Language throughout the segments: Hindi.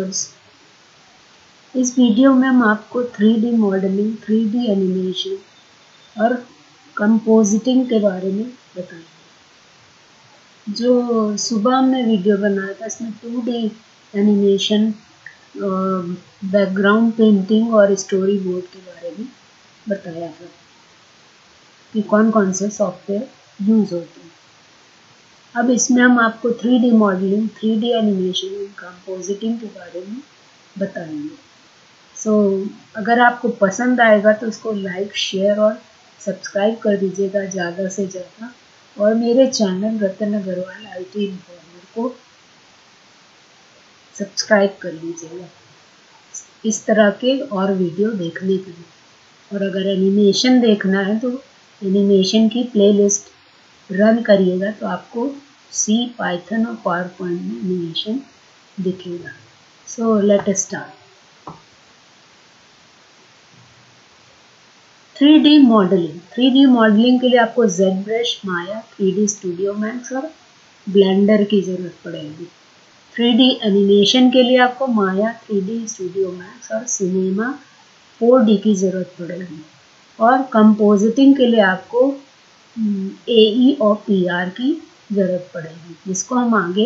व्यूअर्स, इस वीडियो में हम आपको 3D मॉडलिंग, 3D एनिमेशन और कंपोजिटिंग के बारे में बताएंगे। जो सुबह हमने वीडियो बनाया था इसमें 2D एनिमेशन, बैकग्राउंड पेंटिंग और स्टोरी बोर्ड के बारे में बताया था कि कौन कौन से सॉफ्टवेयर यूज़ होते हैं। अब इसमें हम आपको 3D मॉडलिंग, 3D एनिमेशन और कंपोजिटिंग के बारे में बताएंगे। अगर आपको पसंद आएगा तो उसको लाइक, शेयर और सब्सक्राइब कर दीजिएगा ज़्यादा से ज़्यादा, और मेरे channel Ratan Agarwal IT informer को सब्सक्राइब कर लीजिएगा इस तरह के और वीडियो देखने के लिए। और अगर एनिमेशन देखना है तो एनिमेशन की प्लेलिस्ट रन करिएगा तो आपको सी, पाइथन और पावरपॉइंट में एनिमेशन दिखेगा। So let start. 3D modelling. 3D modelling के लिए आपको ZBrush, Maya, 3D studio max और ब्लेंडर की ज़रूरत पड़ेगी। 3D एनिमेशन के लिए आपको माया, 3D स्टूडियो मैक्स और सिनेमा 4D की ज़रूरत पड़ेगी। और कंपोजिटिंग के लिए आपको AE और PR की ज़रूरत पड़ेगी, जिसको हम आगे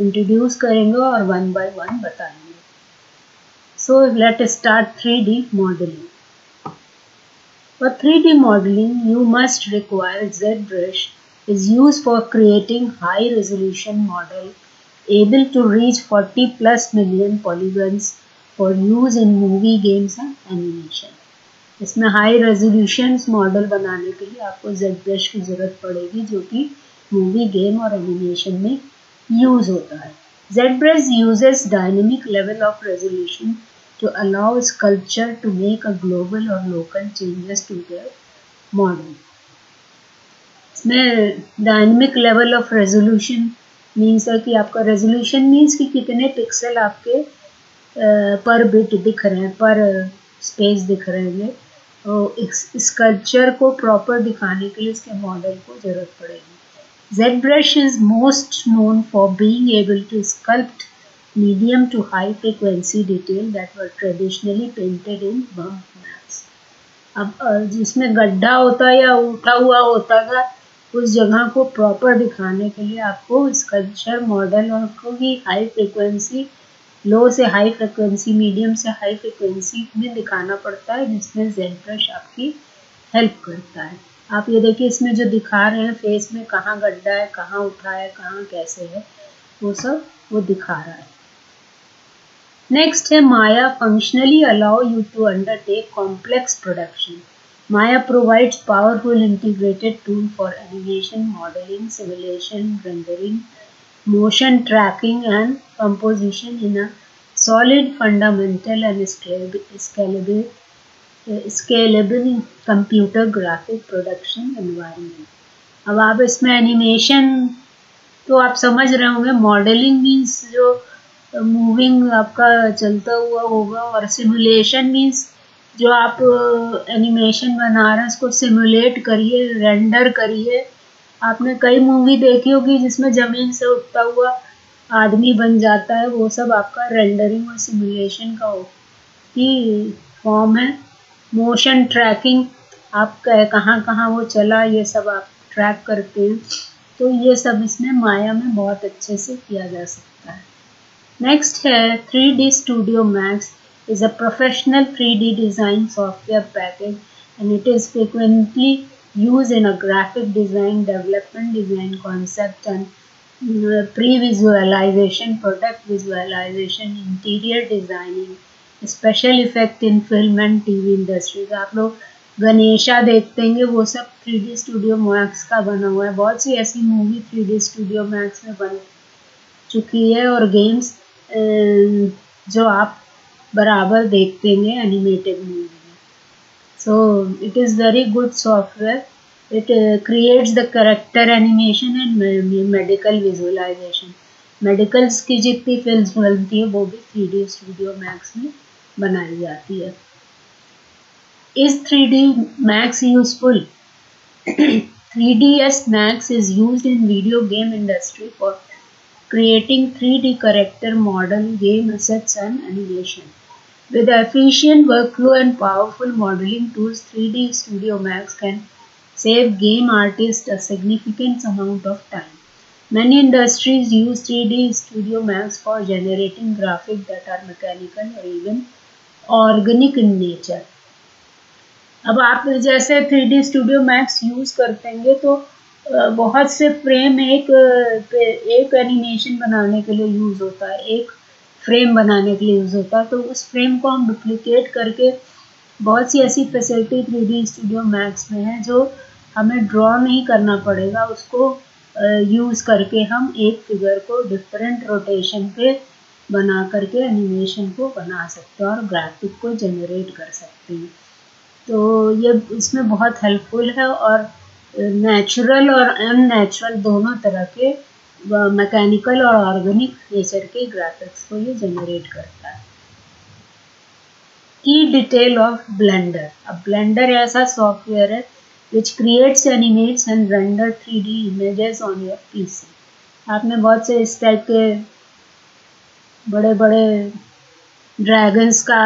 इंट्रोड्यूस करेंगे और वन बाय वन बताएंगे। So let start 3D modelling. For 3D modeling, you must require ZBrush is used for creating high-resolution model able to reach 40+ million polygons for use in movie, games and animation. इसमें हाई रेजोल्यूशन मॉडल बनाने के लिए आपको ZBrush की ज़रूरत पड़ेगी, जो कि मूवी, गेम और एनिमेशन में यूज़ होता है। ZBrush uses dynamic level of resolution to allow sculpture to make a global or local changes to their model. इसमें dynamic level of resolution means है कि आपका रेजोल्यूशन मीन्स कि कितने पिक्सल आपके पर बिट दिख रहे हैं, पर स्पेस दिख रहे हैं। तो इस स्कल्पचर को प्रॉपर दिखाने के लिए इसके मॉडल को ज़रूरत पड़ेगी। ZBrush is most known for being able to sculpt medium to high frequency detail that were traditionally painted in bump maps. अब जिसमें गड्ढा होता है या उठा हुआ होता है, उस जगह को प्रॉपर दिखाने के लिए आपको स्कल्पचर मॉडल और क्योंकि हाई फ्रिक्वेंसी, लो से हाई फ्रिक्वेंसी, मीडियम से हाई फ्रिक्वेंसी में दिखाना पड़ता है, जिसमें ZBrush आपकी हेल्प करता है। आप ये देखिए इसमें जो दिखा रहे हैं फेस में, कहाँ गड्ढा है, कहाँ उठा है, कहाँ कैसे है, वो सब वो दिखा रहा है। नेक्स्ट है Maya. Functionally allow you to undertake complex production. Maya provides powerful integrated tool for animation, modelling, simulation, rendering, motion tracking and composition in a solid, fundamental and scalable computer graphic production environment. अब आप इसमें एनिमेशन तो आप समझ रहे होंगे, मॉडलिंग मीन्स जो मूविंग आपका चलता हुआ होगा, और सिमुलेशन मीन्स जो आप एनिमेशन बना रहे हैं उसको सिमुलेट करिए, रेंडर करिए। आपने कई मूवी देखी होगी जिसमें ज़मीन से उठता हुआ आदमी बन जाता है, वो सब आपका रेंडरिंग और सिमुलेशन का ही फॉर्म है। मोशन ट्रैकिंग, आप कहाँ कहाँ वो चला, ये सब आप ट्रैक करते हैं, तो ये सब इसमें माया में बहुत अच्छे से किया जा सकता है। नेक्स्ट है 3D Studio Max is a professional 3D design software package and it is frequently used in a graphic design, development, design concept and pre-visualization, product visualization, interior designing, special effect in film and TV industries. आप लोग गणेशा देखते हैं, वो सब 3D स्टूडियो मैक्स का बना हुआ है। बहुत सी ऐसी मूवी 3D स्टूडियो मैक्स में बन चुकी है, और गेम्स जो आप बराबर देखते हैं एनिमेटेड मूवी में। So it is very good software. It creates the character animation and medical visualisation. Medicals की जितनी फिल्म बनती है वो भी 3D स्टूडियो मैक्स में बनाई जाती है। Is 3D Max useful? 3ds Max is used in video game industry for creating 3D character model, game assets and animation. With efficient workflow and powerful modeling tools, 3D Studio Max can save game artists a significant amount of time. Many industries use 3D Studio Max for generating graphics that are mechanical or even organic in nature. अब आप जैसे 3D Studio Max यूज करेंगे तो बहुत से फ्रेम एक एनिमेशन बनाने के लिए यूज होता है, एक फ्रेम बनाने के लिए यूज होता है, तो उस फ्रेम को हम डुप्लीकेट करके बहुत सी ऐसी फैसिलिटी 3D Studio Max में है जो हमें ड्रॉ नहीं करना पड़ेगा, उसको यूज़ करके हम एक फिगर को डिफरेंट रोटेशन पे बना करके एनिमेशन को बना सकते हैं और ग्राफिक को जनरेट कर सकते हैं। तो ये इसमें बहुत हेल्पफुल है और नेचुरल और अननेचुरल दोनों तरह के मैकेनिकल और ऑर्गेनिक नेचर के ग्राफिक्स को ये जनरेट करता है। की डिटेल ऑफ ब्लेंडर। अब ब्लेंडर ऐसा सॉफ्टवेयर है which creates, animates and render 3D images on your PC. आपने बहुत से इस टाइप के बड़े बड़े ड्रैगन्स का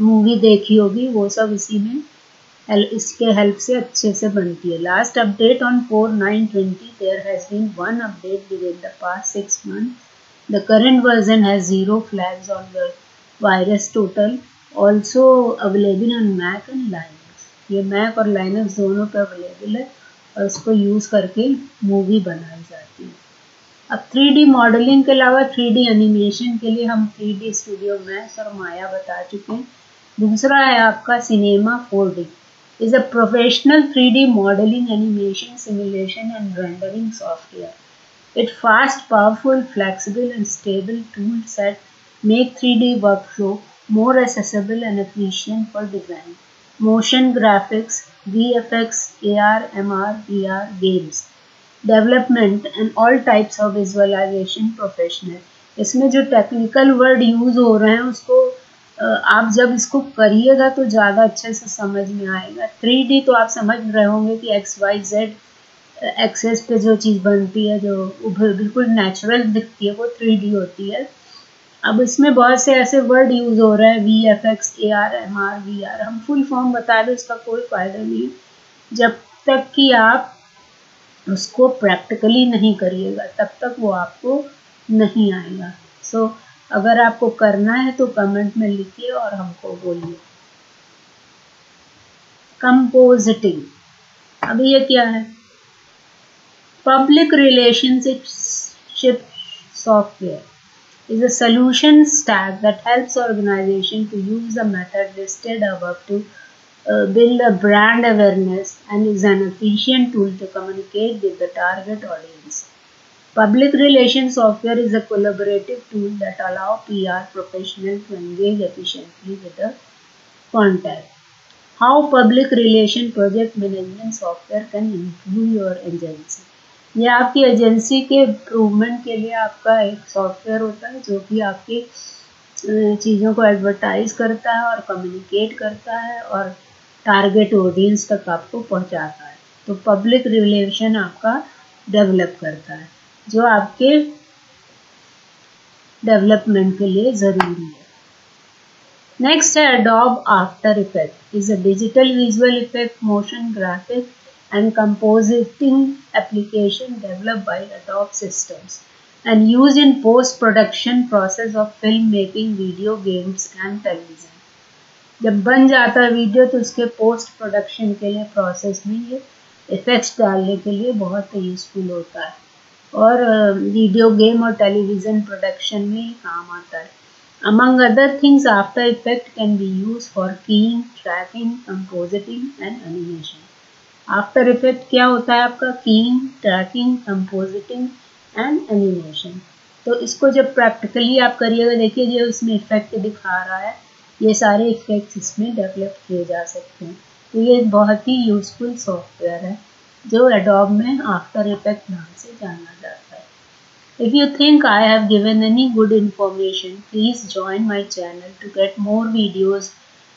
मूवी देखी होगी, वो सब इसी में इसके हेल्प से अच्छे से बनती है। Last update on 4/9/20 there has been one update within the past 6 months. The current version has 0 flags on the virus total, also available on Mac and line. ये मैक और लाइनक्स दोनों पे अवेलेबल है और इसको यूज़ करके मूवी बनाई जाती है। अब 3D मॉडलिंग के अलावा 3D एनिमेशन के लिए हम 3D स्टूडियो मैक्स और माया बता चुके हैं। दूसरा है आपका cinema 4D, is a professional 3D modelling, animation, simulation and rendering software. It fast, powerful, flexible and stable tool set make 3D workflow more accessible and efficient for design, motion graphics, VFX, AR, MR, VR, games, development and all types of visualization professional. इसमें जो टेक्निकल वर्ड यूज़ हो रहे हैं उसको आप जब इसको करिएगा तो ज़्यादा अच्छे से समझ में आएगा। 3D तो आप समझ रहे होंगे कि XYZ एक्सेस पे जो चीज़ बनती है जो बिल्कुल नेचुरल दिखती है वो 3D होती है। अब इसमें बहुत से ऐसे वर्ड यूज़ हो रहे हैं VFX, AR, MR, VR, हम फुल फॉर्म बता दें इसका कोई फ़ायदा नहीं जब तक कि आप उसको प्रैक्टिकली नहीं करिएगा, तब तक वो आपको नहीं आएगा। सो अगर आपको करना है तो कमेंट में लिखिए और हमको बोलिए। कंपोजिटिंग, अब ये क्या है? Public relationship software is a solution stack that helps organization to use the method listed above to build a brand awareness and is an efficient tool to communicate with the target audience. Public relations software is a collaborative tool that allow PR professionals to engage efficiently with the contact. How public relation project management software can improve your agency. ये आपकी एजेंसी के इम्प्रूवमेंट के लिए आपका एक सॉफ्टवेयर होता है जो कि आपकी चीज़ों को एडवर्टाइज करता है और कम्युनिकेट करता है और टारगेट ऑडियंस तक आपको पहुंचाता है। तो पब्लिक रिलेशन आपका डेवलप करता है जो आपके डेवलपमेंट के लिए ज़रूरी है। नेक्स्ट है Adobe after effect, is a digital visual effect, motion graphic and compositing application developed by Adobe Systems and used in post-production process of filmmaking, video games and television. जब बन जाता है वीडियो तो उसके पोस्ट प्रोडक्शन के लिए प्रोसेस में ये इफेक्ट्स डालने के लिए बहुत यूजफुल होता है और वीडियो गेम और टेलीविज़न प्रोडक्शन में ये काम आता है। Among other things, After Effects can be used for keying, tracking, compositing and animation. After effect क्या होता है आपका? Keying, tracking, compositing and animation. तो इसको जब प्रैक्टिकली आप करिएगा, देखिए ये उसमें इफेक्ट दिखा रहा है, ये सारे इफेक्ट्स इसमें डेवलप किए जा सकते हैं। तो ये बहुत ही यूजफुल सॉफ्टवेयर है जो एडोब में आफ्टर इफेक्ट नाम से जाना जाता है। If you think I have given any good information, please join my channel to get more videos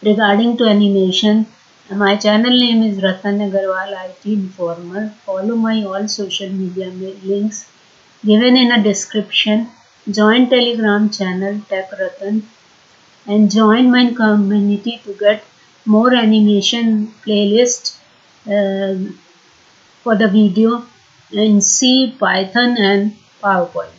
regarding to animation. My channel name is Ratan Agarwal, IT Informer. Follow my all social media links given in a description. Join Telegram channel, tap Ratan, and join my community to get more animation playlist for the video in C, Python and PowerPoint.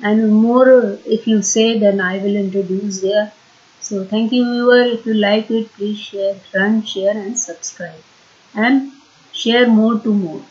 And more if you say, then I will introduce there. So thank you viewer, if you like it, please share, run, share and subscribe. And share more to more.